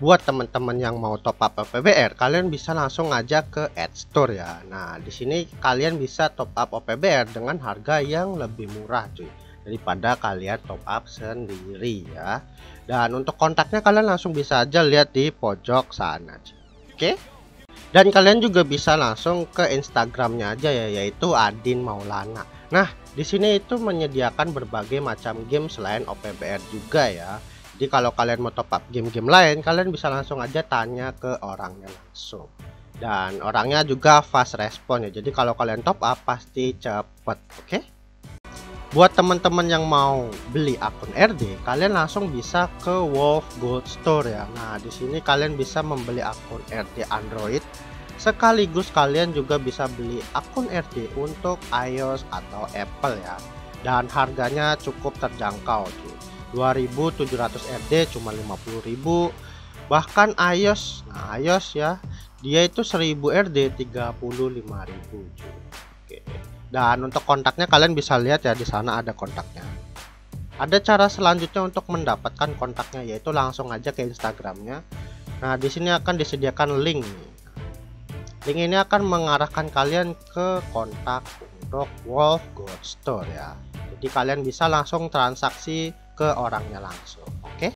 buat teman-teman yang mau top up OPBR, kalian bisa langsung aja ke Adstore ya. Nah, di sini kalian bisa top up OPBR dengan harga yang lebih murah cuy, daripada kalian top up sendiri ya. Dan untuk kontaknya kalian langsung bisa aja lihat di pojok sana. Oke. Dan kalian juga bisa langsung ke Instagramnya aja ya, yaitu Adin Maulana. Nah, di sini itu menyediakan berbagai macam game selain OPBR juga ya. Jadi kalau kalian mau top up game-game lain, kalian bisa langsung aja tanya ke orangnya langsung. Dan orangnya juga fast respon ya. Jadi kalau kalian top up pasti cepet, oke? Buat teman-teman yang mau beli akun RD, kalian langsung bisa ke Wolf Gold Store ya. Nah, di sini kalian bisa membeli akun RD Android. Sekaligus kalian juga bisa beli akun RD untuk iOS atau Apple ya. Dan harganya cukup terjangkau tuh. 2700 RD cuma 50.000, bahkan iOS, nah iOS ya, dia itu 1000 RD 35.000. Oke. Dan untuk kontaknya kalian bisa lihat ya, di sana ada kontaknya. Ada cara selanjutnya untuk mendapatkan kontaknya, yaitu langsung aja ke Instagramnya. Nah, di sini akan disediakan link. Link ini akan mengarahkan kalian ke kontak untuk Wolfgoat Store ya. Jadi kalian bisa langsung transaksi ke orangnya langsung, oke?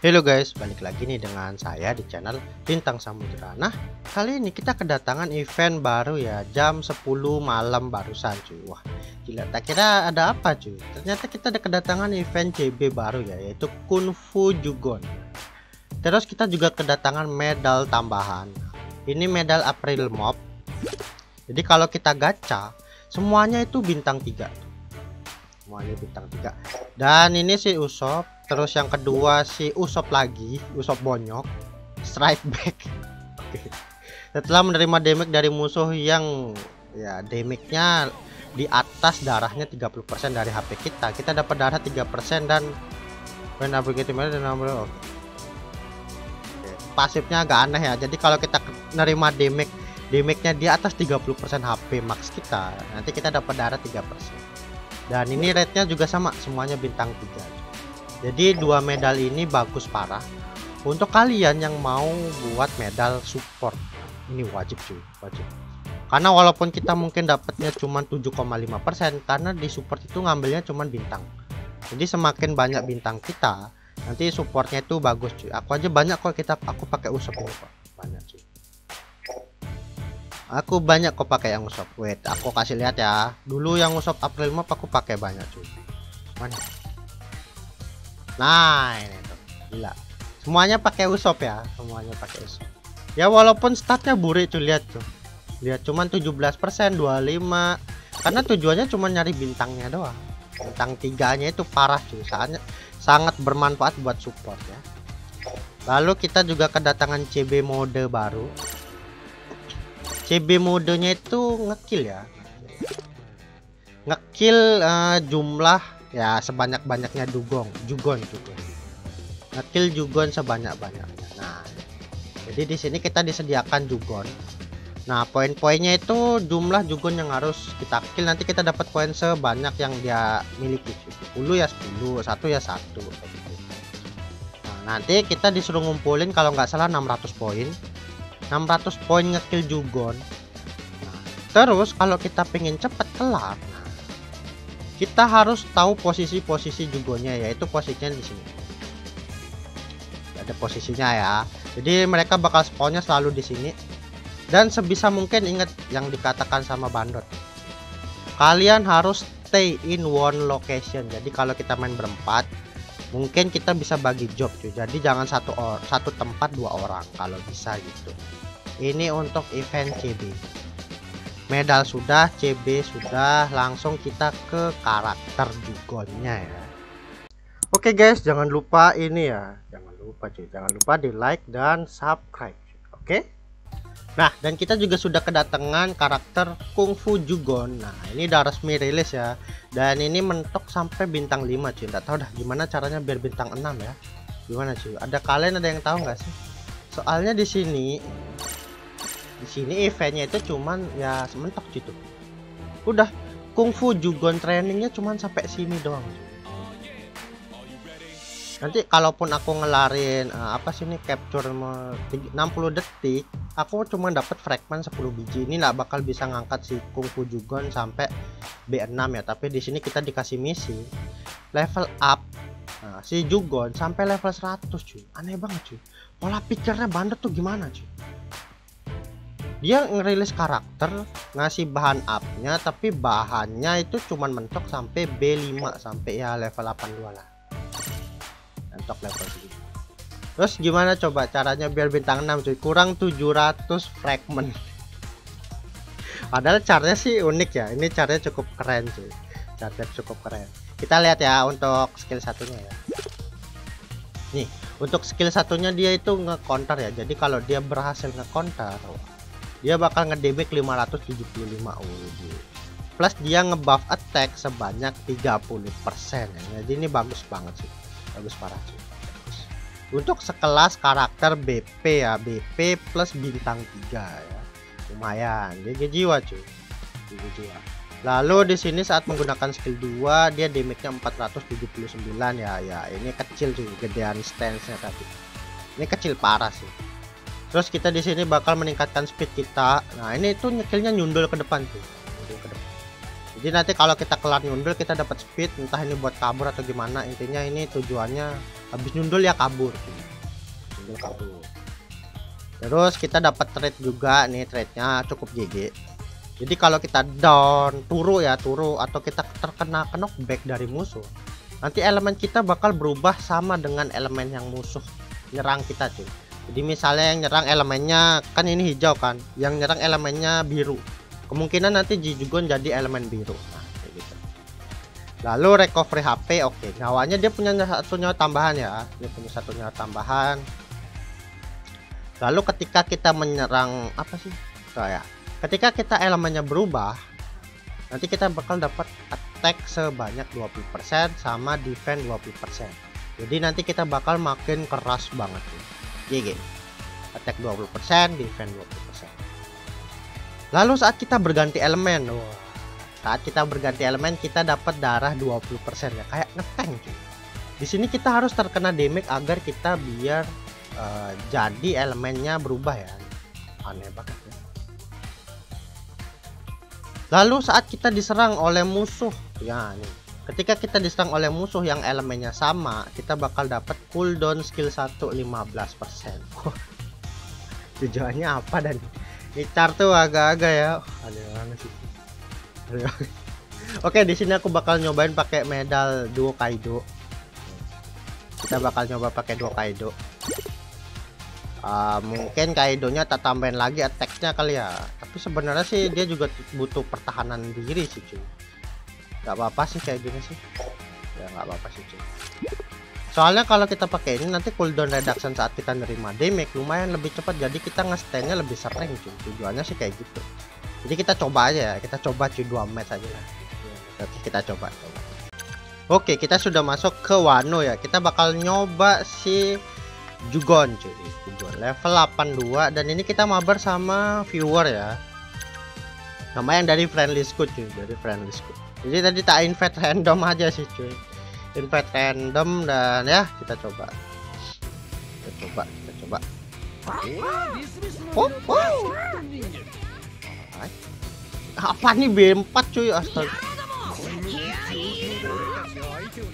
Halo guys, balik lagi nih dengan saya di channel Bintang Samudra. Nah, kali ini kita kedatangan event baru ya, jam 10 malam barusan cuy. Wah, gila, tak kira ada apa cuy. Ternyata kita ada kedatangan event CB baru ya, yaitu Kung Fu Jugon. Terus kita juga kedatangan medal tambahan. Ini medal April Mop. Jadi kalau kita gacha, semuanya itu bintang 3. Ini bintang 3. Dan ini si Usopp. Terus yang kedua si Usopp lagi, Usopp bonyok, strike back. Oke. Setelah menerima damage dari musuh yang ya damage-nya di atas darahnya 30% dari HP kita, kita dapat darah 3% dan pasifnya agak aneh ya. Jadi kalau kita nerima damage-nya di atas 30% HP max kita, nanti kita dapat darah 3%. Dan ini rate-nya juga sama, semuanya bintang 3. Jadi dua medal ini bagus parah untuk kalian yang mau buat medal support. Ini wajib cuy, wajib. Karena walaupun kita mungkin dapatnya cuma 7,5%, karena di support itu ngambilnya cuma bintang. Jadi semakin banyak bintang kita, nanti supportnya itu bagus cuy. Aku aja banyak kok, aku pakai Usopp ini kok. Banyak cuy. Aku banyak kok pakai yang Usopp. Wait, aku kasih lihat ya. Dulu yang Usopp April Mop aku pakai banyak cuy. Mana? Nah, ini tuh. Gila. Semuanya pakai Usopp ya, semuanya pakai Usopp. Ya walaupun statnya burik cuy, lihat tuh. Lihat cuman 17%, 25. Karena tujuannya cuma nyari bintangnya doang. Bintang 3-nya itu parah cuy. Sangat bermanfaat buat support ya. Lalu kita juga kedatangan CB mode baru. CB modenya itu ngekill ya, ngekill jumlah ya sebanyak-banyaknya jugon, ngekill jugon sebanyak-banyaknya. Nah, jadi di sini kita disediakan jugon. Nah, poin-poinnya itu jumlah jugon yang harus kita kill, nanti kita dapat poin sebanyak yang dia miliki. 10 ya 10, 1 ya 1. Nah, nanti kita disuruh ngumpulin kalau nggak salah 600 poin. 600 poin ngekill Jugon. Nah, terus kalau kita pengen cepet kelar, nah, kita harus tahu posisi-posisi Jugonnya, yaitu posisinya di sini. Ada posisinya ya. Jadi mereka bakal spawnnya selalu di sini. Dan sebisa mungkin ingat yang dikatakan sama Bandot. Kalian harus stay in one location. Jadi kalau kita main berempat, mungkin kita bisa bagi job cuy. Jadi jangan satu tempat dua orang kalau bisa gitu. Ini untuk event CB. Medal sudah, CB sudah, langsung kita ke karakter Jugonnya ya. Oke guys, jangan lupa ini ya. Jangan lupa cuy, jangan lupa di like dan subscribe. Oke. Nah, dan kita juga sudah kedatangan karakter Kung Fu Jugon. Nah, ini udah resmi rilis ya. Dan ini mentok sampai bintang 5 cuy. Nggak tahu dah gimana caranya biar bintang 6 ya. Gimana cuy? Kalian ada yang tahu nggak sih? Soalnya di sini eventnya itu cuman ya sementok gitu. Udah, Kung Fu Jugon trainingnya cuman sampai sini doang. Nanti kalaupun aku ngelarin capture 60 detik, aku cuma dapat fragment 10 biji. Ini nggak bakal bisa ngangkat si Kung Fu Jugon sampai B6 ya, tapi di sini kita dikasih misi level up. Nah, si Jugon sampai level 100 cuy, aneh banget cuy. Pola pikirnya bandit tuh gimana cuy? Dia ngerilis karakter, ngasih bahan up-nya, tapi bahannya itu cuman mentok sampai B5, sampai ya level 82 lah. Mentok level segitu. Terus gimana coba caranya biar bintang 6 cuy? Kurang 700 fragment. Padahal caranya sih unik ya, ini caranya cukup keren cuy. Caranya cukup keren. Kita lihat ya untuk skill satunya ya. Nih, untuk skill satunya dia itu nge-counter ya. Jadi kalau dia berhasil nge-counter, dia bakal nge-damage 575 UD. Plus dia nge-buff attack sebanyak 30% ya. Jadi ini bagus banget sih. Bagus parah sih. Untuk sekelas karakter BP ya, BP plus bintang 3 ya. Lumayan, GG jiwa cuy. GG jiwa. Lalu di sini saat menggunakan skill 2 dia damage-nya 479 ya. Ya ini kecil sih, gedean stance-nya tadi. Ini kecil parah sih. Terus kita di sini bakal meningkatkan speed kita. Nah, ini itu nyekilnya nyundul ke depan tuh. Nyundul ke depan. Jadi nanti kalau kita kelar nyundul kita dapat speed, entah ini buat kabur atau gimana. Intinya ini tujuannya habis nyundul ya kabur. Nyundul kabur. Terus kita dapat trade juga nih, trade-nya cukup GG. Jadi kalau kita down, turu ya, turu atau kita terkena knockback dari musuh, nanti elemen kita bakal berubah sama dengan elemen yang musuh nyerang kita cuy. Jadi misalnya yang nyerang elemennya kan ini hijau kan, yang nyerang elemennya biru, kemungkinan nanti Jugon jadi elemen biru. Nah, kayak gitu. Lalu recovery HP, oke, nyawanya dia punya satu nyawa tambahan ya, dia punya satu nyawa tambahan. Lalu ketika kita menyerang ketika kita elemennya berubah, nanti kita bakal dapat attack sebanyak 20% sama defense 20%. Jadi nanti kita bakal makin keras banget nih. GG. Attack 20%, defense 20%. Lalu saat kita berganti elemen, kita dapat darah 20% ya, kayak ngeteng cuy. Di sini kita harus terkena damage agar kita biar jadi elemennya berubah ya. Aneh banget ya. Lalu saat kita diserang oleh musuh ya nih. Ketika kita diserang oleh musuh yang elemennya sama, kita bakal dapat cooldown skill 1 15%. Tujuannya apa dan ini chart tuh agak-agak ya. Oke, di sini aku bakal nyobain pakai medal duo Kaido. Kita bakal nyoba pakai duo Kaido. Mungkin Kaidonya tak tambahin lagi attack-nya kali ya. Tapi sebenarnya sih dia juga butuh pertahanan diri sih cuy. Gak apa-apa sih kayak gini sih. Ya gak apa-apa sih cuy. Soalnya kalau kita pakai ini nanti cooldown reduction saat kita nerima damage lumayan lebih cepat. Jadi kita nge-stand-nya lebih sering cuy. Tujuannya sih kayak gitu. Jadi kita coba aja ya. Kita coba cuy 2 match aja lah. Kita coba. Oke, kita sudah masuk ke Wano ya. Kita bakal nyoba si Jugon cuy. Jugon level 82 dan ini kita mabar sama viewer ya. Nama yang dari friendly squad cuy, dari friendly squad. Jadi tadi tak invite random aja sih cuy. Invite random dan ya kita coba. Oh. Apa nih B4 cuy, astaga.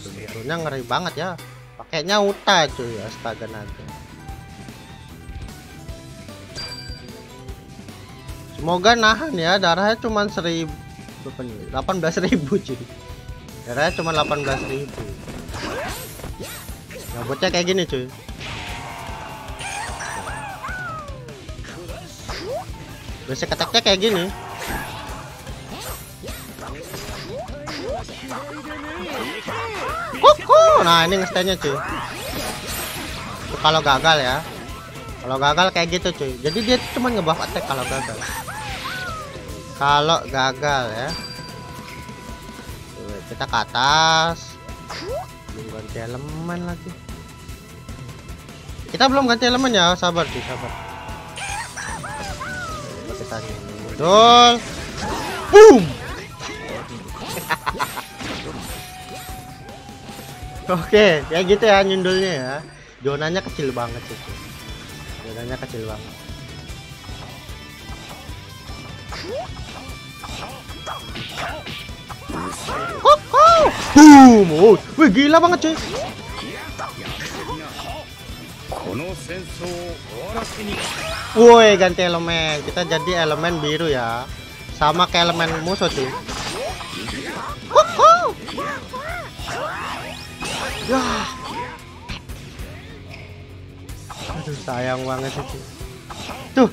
Sebenarnya ngeri banget ya. Pakainya Uta cuy, astaga naga. Semoga nahan ya, darahnya cuma 18.000 cuy. Darahnya cuma 18.000. Rambutnya kayak gini cuy. Basic attack-nya kayak gini. Nah ini nge-stand-nya cuy. Itu kalau gagal ya. Kalau gagal kayak gitu cuy. Jadi dia cuma nge-buff attack kalau gagal. Kalau gagal ya. Tuh, kita ke atas. Belum ganti elemen lagi. Kita belum ganti elemen ya, sabar cuy, sabar. Kita nyundul. Boom. Oke, ya gitu ya nyundulnya ya. Zonanya kecil banget sih. Zonanya kecil banget. Boom! Oh, wih gila banget cuy. Woi ganti elemen, kita jadi elemen biru ya. Sama kayak elemen musuh sih. Yah. Aduh sayang banget sih. Tuh,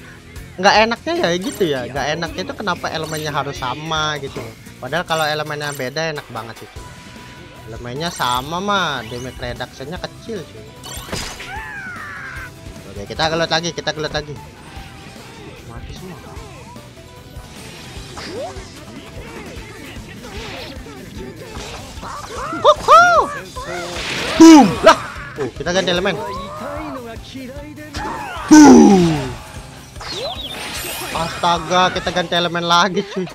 nggak enaknya ya gitu ya. Nggak enaknya itu kenapa elemennya harus sama gitu. Padahal kalau elemennya beda enak banget itu. Elemennya sama mah, damage reduction-nya kecil sih. Oke, kita gelut lagi, Mati semua. Boom! Lah! Oh, kita ganti elemen. Boom! Astaga, kita ganti elemen lagi cuy.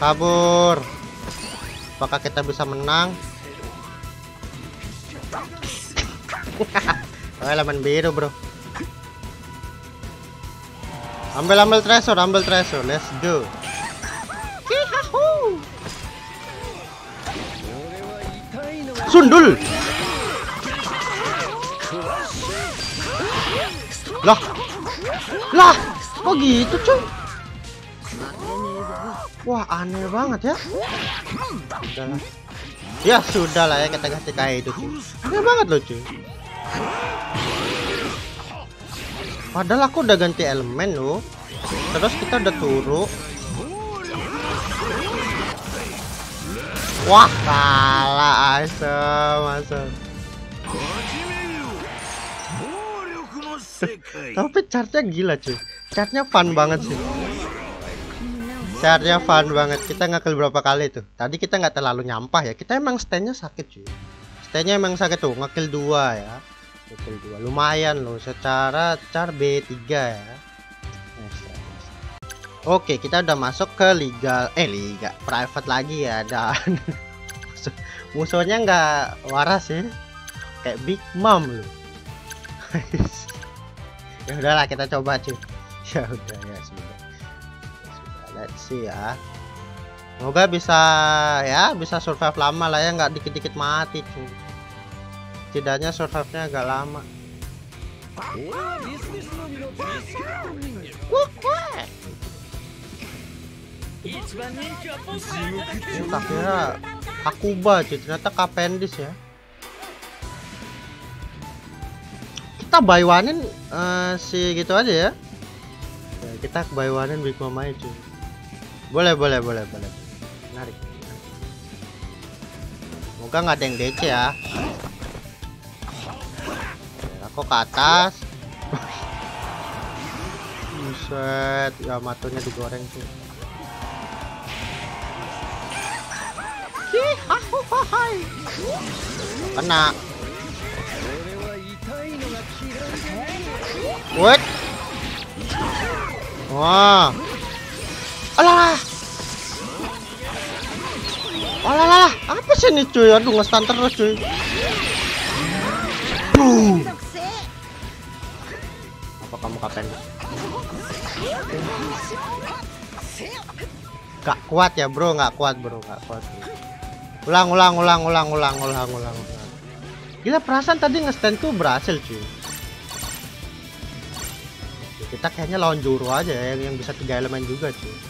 Kabur, apakah kita bisa menang? Oh, elemen biru bro. Ambil treasure, let's go. Sundul. Lah, kok gitu cuy? Wah aneh banget ya. Sudahlah. Ya sudahlah ya, kita kasih kayak itu. Aneh banget loh cuy. Padahal aku udah ganti elemen loh. Terus kita udah turu. Wah kalah asem. Tapi chartnya gila cuy. Chartnya fun banget sih. Chartnya fun banget. Kita ngakel berapa kali tuh? Tadi kita nggak terlalu nyampah ya. Kita emang standnya sakit cuy. Standnya emang sakit tuh. Ngakel 2 ya. Ngakel 2 lumayan loh. Secara char B3 ya. Oke, kita udah masuk ke liga liga private lagi ya. Dan musuhnya nggak waras ya. Kayak Big Mom loh. Ya udahlah kita coba cuy. Ya udah ya sebentar. Let's see ya. Semoga bisa ya, bisa survive lama lah ya, nggak dikit-dikit mati cuy. Tidaknya survive-nya agak lama. Tak kira Akuba cuy, ternyata Kapendis ya. Kita baywanin si gitu aja ya. Ya kita baywanin Big Mama cuy. Boleh. Menarik. Semoga nggak ada yang DC ya. Aku ke atas. Buset, ya matunya digoreng tuh. Kena. What? Wah. Alah. Apa sih ini cuy? Aduh, nge-stun terus cuy. Apa kamu katen? Gak kuat ya bro, gak kuat. Ulang. Gila, perasaan tadi nge-stun tuh berhasil cuy. Kita kayaknya lawan juru aja ya, yang bisa 3 elemen juga cuy.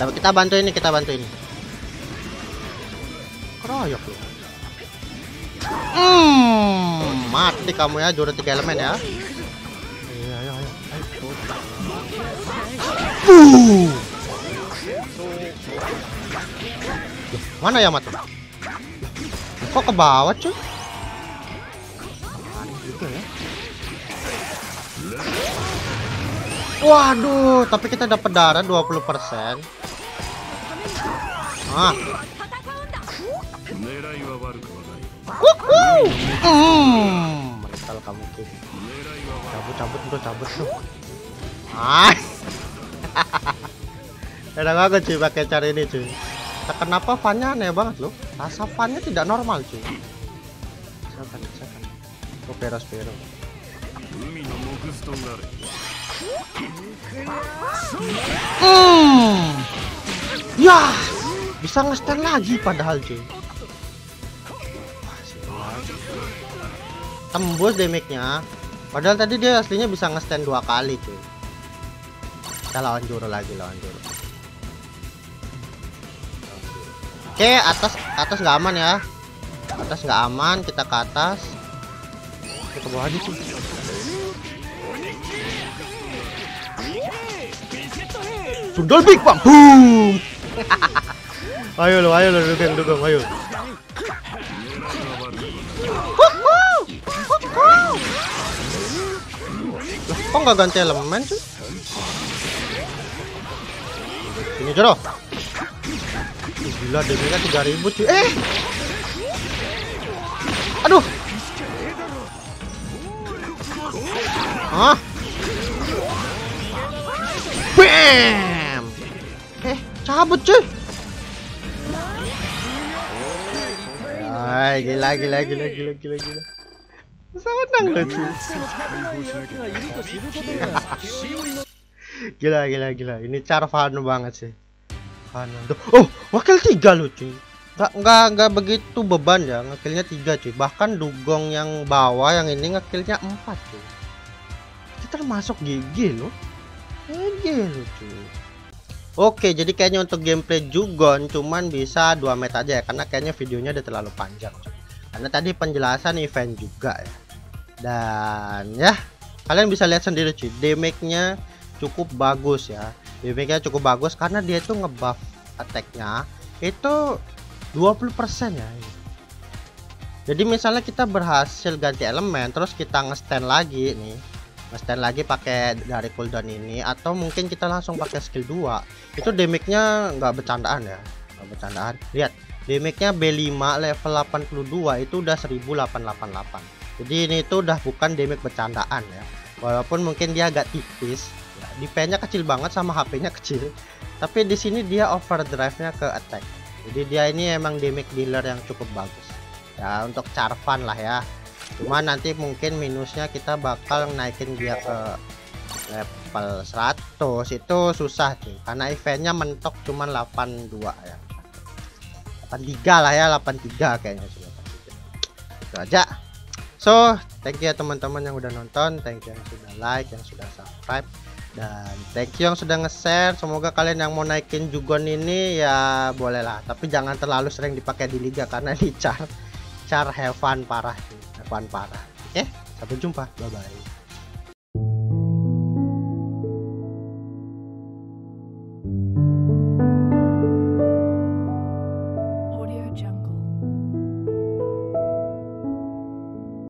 Tapi kita bantu ini, Keroyok loh. Mati kamu ya, juru 3 elemen ya. Ayo. Mana ya mati? Kok ke bawah cuy? Aneh juga ya. Waduh, tapi kita dapat darah 20%. Mereka kamu tuh. Cabut bro, cabut bro. Nice. Enak banget cuy pakai cara ini cuy. Kenapa fannya aneh banget loh? Rasa fannya tidak normal cuy. Misalkan. Oh beres. Ya, bisa nge-stand lagi padahal cuy. Tembus damage-nya. Padahal tadi dia aslinya bisa nge-stand 2 kali cuy. Kita lawan juru lagi. Oke, atas nggak aman ya. Atas nggak aman, kita ke atas. Kita ke bawah aja cuy. Sundal big bang. Boom. ayo lo dukung ayo. Kok nggak ganti elemen cuy? Ini jodoh. Gila damage-nya 3000 cuy. Aduh. Hah? Bam. Cabut cuy. Ay, gila. Bisa menang loh cuy. Gila. Ini cara Wano banget sih. Oh, wakil 3 loh cuy. Nggak begitu beban ya, ngekillnya 3 cuy. Bahkan dugong yang bawah yang ini ngekillnya 4 cuy. Kita masuk GG loh cuy. Oke, jadi kayaknya untuk gameplay Jugon cuman bisa 2 menit aja ya, karena kayaknya videonya udah terlalu panjang cuy. Karena tadi penjelasan event juga ya. Dan ya, kalian bisa lihat sendiri cuy, damage-nya cukup bagus ya. Damage-nya cukup bagus karena dia tuh ngebuff attack-nya itu 20% ya. Jadi misalnya kita berhasil ganti elemen terus kita nge-stand lagi nih. Nge-stand lagi pakai dari cooldown ini atau mungkin kita langsung pakai skill 2. Itu damage-nya nggak bercandaan ya. Nggak bercandaan. Lihat, damage-nya B5 level 82 itu udah 1888. Jadi ini itu udah bukan damage bercandaan ya. Walaupun mungkin dia agak tipis. Defense-nya kecil banget sama HP-nya kecil, tapi di sini dia overdrive-nya ke attack. Jadi dia ini emang damage dealer yang cukup bagus ya untuk Charvan lah ya. Cuma nanti mungkin minusnya kita bakal naikin dia ke level 100 itu susah sih, karena eventnya mentok cuman 82 ya. 83 lah ya, 83 kayaknya sih. Itu aja. So, thank you ya teman-teman yang udah nonton, thank you yang sudah like, yang sudah subscribe. Dan thank you yang sudah nge-share. Semoga kalian yang mau naikin Jugon ini ya bolehlah, tapi jangan terlalu sering dipakai di liga karena ini char have fun parah. Oke, sampai jumpa. Bye bye.